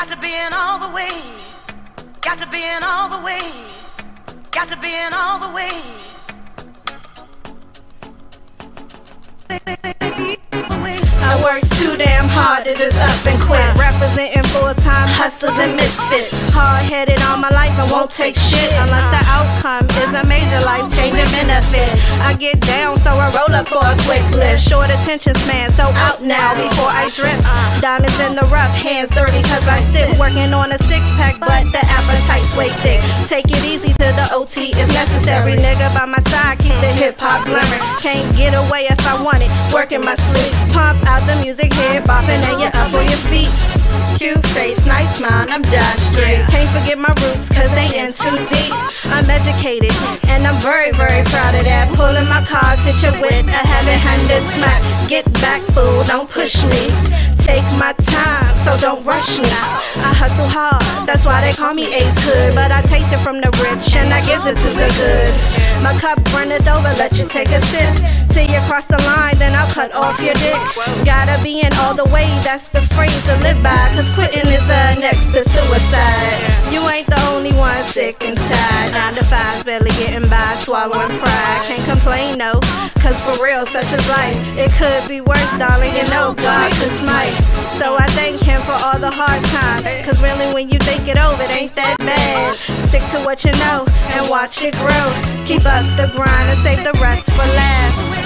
Got to be in all the ways. Got to be in all the ways. Got to be in all the ways. I work too damn hard to just up and quit. Representing full-time hustlers and misfits. Hard-headed all my life and won't take shit unless the outcome is a major life-changing benefit. I get down, so I roll up for a quick lift. Short attention span, so out now before I drip. Diamonds in the rough, hands dirty cause I sit. Working on a six-pack, but the appetite's way thick. Take it easy till the OT is necessary. Nigga by my side, keep the hip-hop glaring. Can't get away if I want it, working my sleep. Pump out the music, head bopping, and you're up on your feet. Cute face, nice smile, I'm Josh Drake. Can't forget my roots, cause they in too deep. I'm educated, and I'm very, very proud of that. Pulling my cards, hit your wit, I haven't handed smack. Get back, fool, don't push me. Take my time, so don't rush me. I hustle hard, that's why they call me Ace Hood. But I taste it from the rich, and I give it to the good. My cup runneth over, let you take a sip. Till you cross the line, then I'll cut off your dick. Gotta be in all the way, that's the phrase to live by. Cause quitting is next to suicide. You ain't the only one sick and tired. 9 to 5's barely getting by, swallowing pride. Can't complain, no, cause for real, such is life. It could be worse, darling, you know God could smite. So I thank him for all the hard times. Cause really when you think it over, it ain't that bad. Stick to what you know and watch it grow. Keep up the grind and save the rest for laughs.